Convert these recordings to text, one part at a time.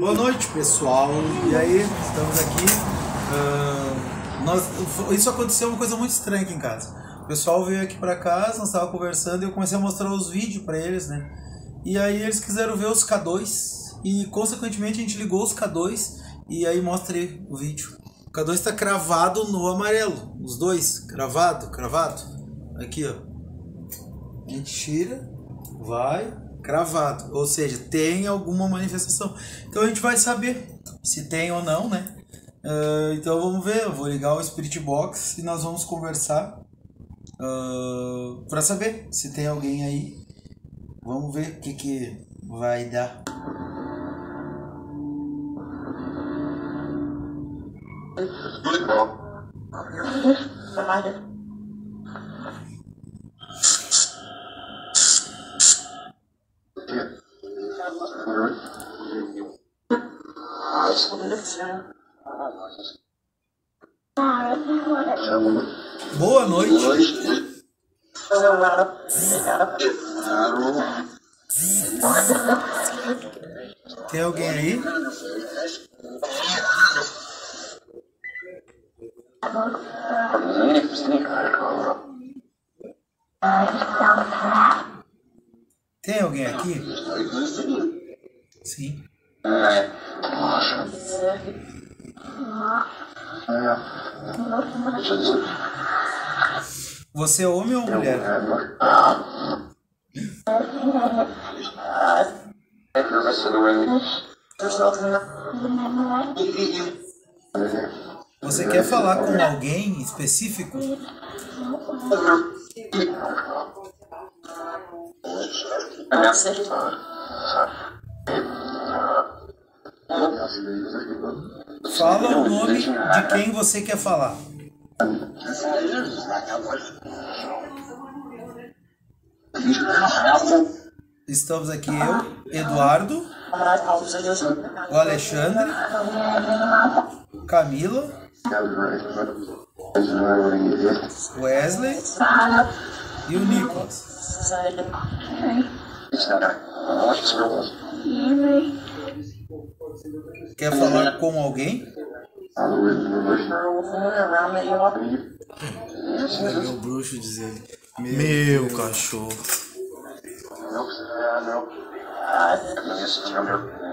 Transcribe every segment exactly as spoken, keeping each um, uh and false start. Boa noite, pessoal. E aí, estamos aqui. Uh, nós, isso aconteceu uma coisa muito estranha aqui em casa. O pessoal veio aqui pra casa, nós tava conversando e eu comecei a mostrar os vídeos pra eles, né? E aí eles quiseram ver os K dois e, consequentemente, a gente ligou os K dois e aí mostrei o vídeo. O K dois tá cravado no amarelo. Os dois, cravado, cravado. Aqui, ó. A gente tira, vai... cravado, ou seja, tem alguma manifestação. Então a gente vai saber se tem ou não, né? Uh, então vamos ver, eu vou ligar o Spirit Box e nós vamos conversar uh, para saber se tem alguém aí. Vamos ver o que, que vai dar. Boa noite. Tem alguém aí? Tem alguém aqui? Sim. Você é homem ou mulher? Você quer falar com alguém específico? Fala o nome de quem você quer falar. Estamos aqui eu, Eduardo, o Alexandre, Camila, Wesley e o Nicolas. Quer falar com alguém? Meu bruxo dizendo. Meu, Meu cachorro.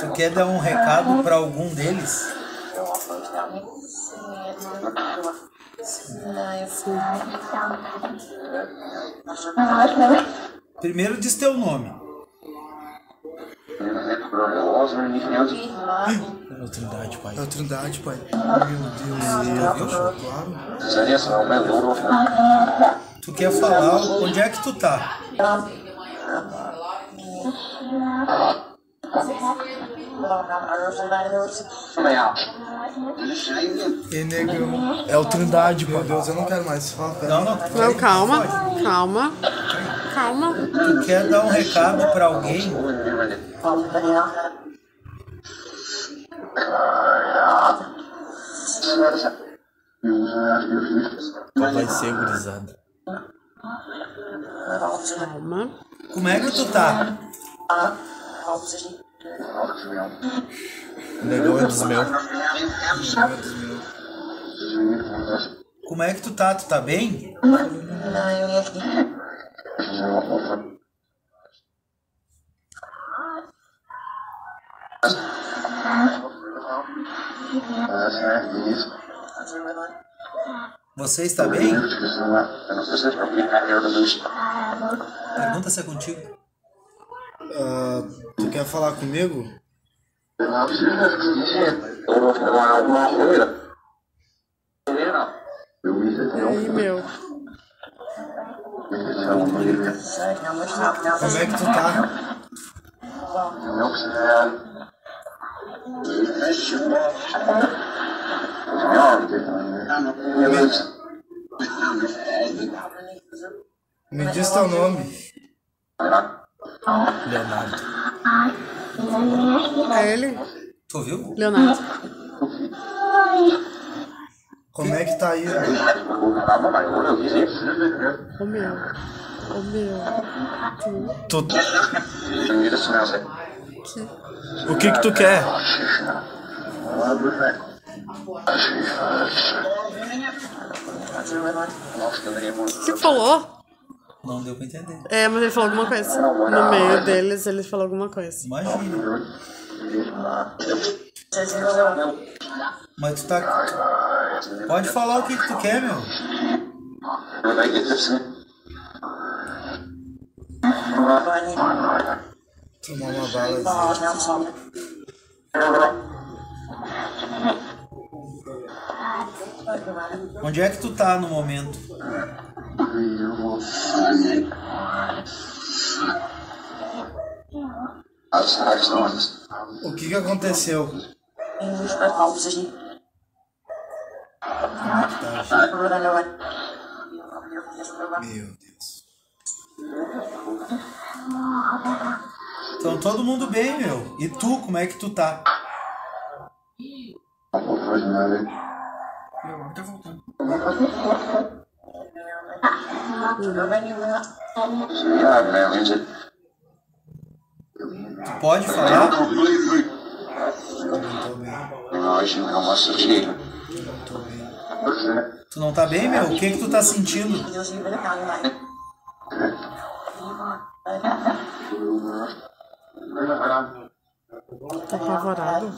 Tu quer dar um recado pra algum deles? Primeiro diz teu nome. É o Trindade, pai. É o Trindade, pai. Meu Deus, claro. Tu quer falar onde é que tu tá? E negão. É o Trindade, meu Deus, eu não quero mais. Fala, não, não, não, calma, calma. Calma. Tu quer dar um recado pra alguém? Vai ser gurizada. Calma. Como é que tu tá? Negão é dos meus. Como é que tu tá? Tu tá bem? Você está bem? Pergunta se é contigo. Uh, tu quer falar comigo? Ei, meu. Como é que tu tá? Me diz teu nome. Leonardo. É ele? Tu viu? Leonardo. Como é que tá aí? O meu. O meu. Tu... Tu... O que que tu quer? O que falou? Não deu pra entender. É, mas ele falou alguma coisa. No meio deles, ele falou alguma coisa. Imagina. Mas tu tá... Pode falar o que que tu quer, meu. Tomar uma bala. Onde é que tu tá no momento? O que que aconteceu? Meu Deus. Então todo mundo bem, meu. E tu, como é que tu tá? Meu amor tá voltando. Tu pode falar? Tu não tá bem, meu? O que é que tu tá sentindo? Tá apavorado.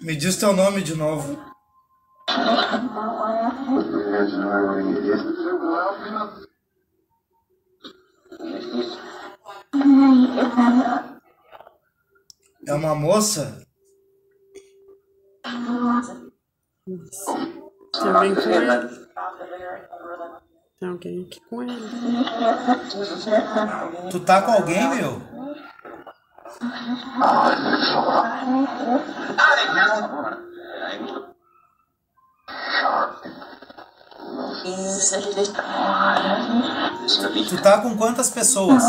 Me diz teu nome de novo. É uma moça? Tem alguém com ele? Tem alguém aqui com ele. Tu tá com alguém, meu? Tu tá com quantas pessoas?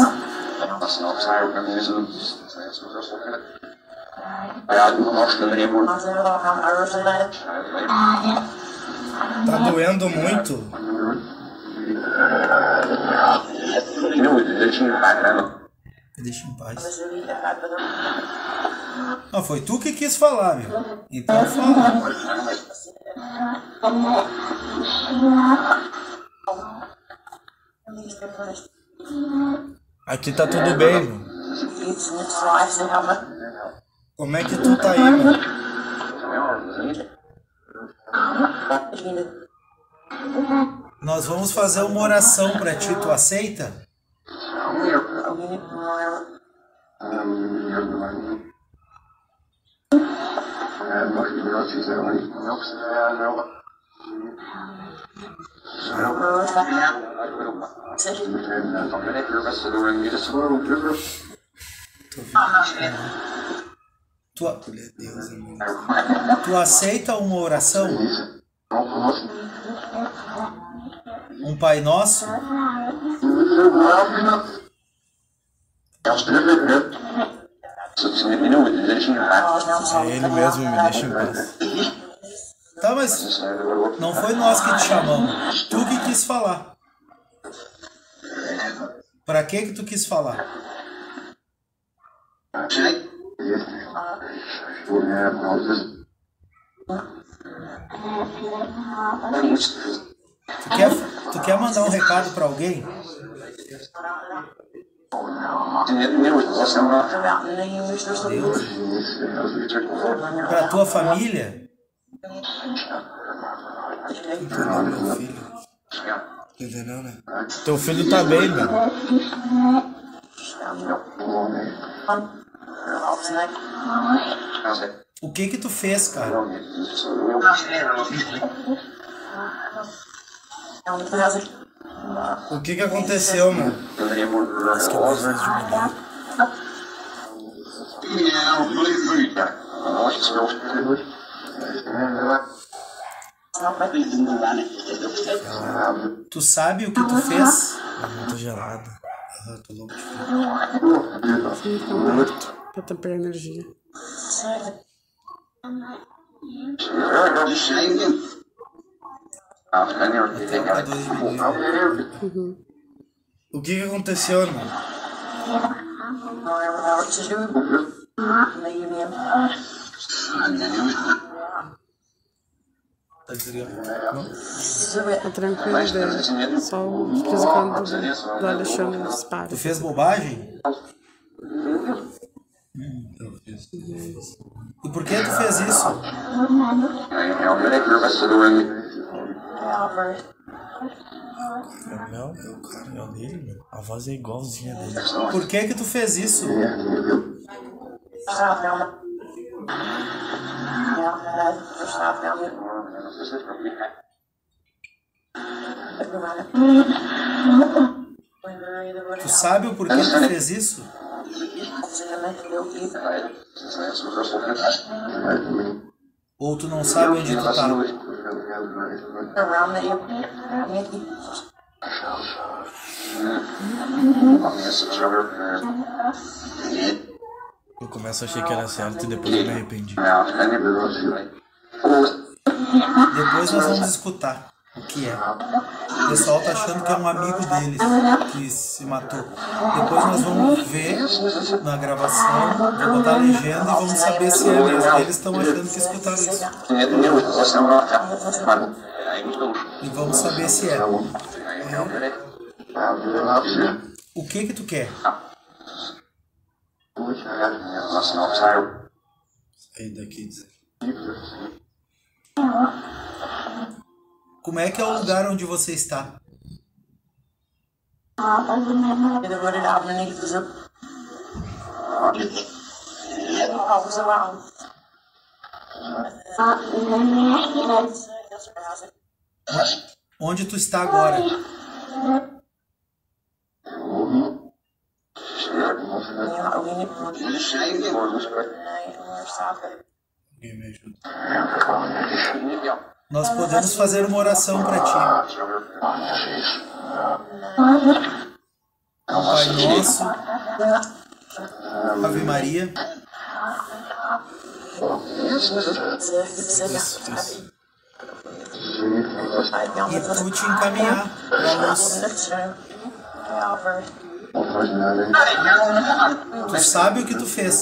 Tá doendo muito? Deixa em paz. Não, foi tu que quis falar, meu. Então fala. Aqui tá tudo bem, meu. Como é que tu tá aí, meu? Nós vamos fazer uma oração pra ti, tu aceita? Tu, tu aceita uma oração? Um Pai Nosso? É ele mesmo, me deixa em paz. Tá, mas não foi nós que te chamamos. Tu que quis falar. Pra que que tu quis falar? Tu quer, tu quer mandar um recado pra alguém? Para tua família? Entendeu, meu filho? Entendeu, né? Teu filho tá bem, meu. O que que tu fez, cara? O que que aconteceu, meu? Tu sabe o que tu fez? Eu tô gelado. Ah, tô louco de frio. Pra tampar a energia. Uhum. O que que aconteceu, irmão? Tá tranquilo, velho. Só o frisicando do Alexandre dispara. Tu fez bobagem? Hum, eu fiz. E por que tu fez isso? É o meu, é o dele, meu. A voz é igualzinha dele. Por que que tu fez isso? Tu sabe o porquê que tu fez isso? Ou tu não sabe onde tu tá? Eu começo a achar que era certo e depois eu me arrependi. Depois nós vamos escutar o que é. O pessoal tá achando que é um amigo deles que se matou. Depois nós vamos ver na gravação, vou botar a legenda e vamos saber se é mesmo. Eles estão achando que escutaram isso. E vamos saber se é. é. O que que tu quer? Sair daqui. Como é que é o lugar onde você está? Onde tu está agora? Alguém me ajuda. Nós podemos fazer uma oração para ti. Pai Nosso, Ave Maria. E tu te encaminhar para a luz. Tu sabe o que tu fez.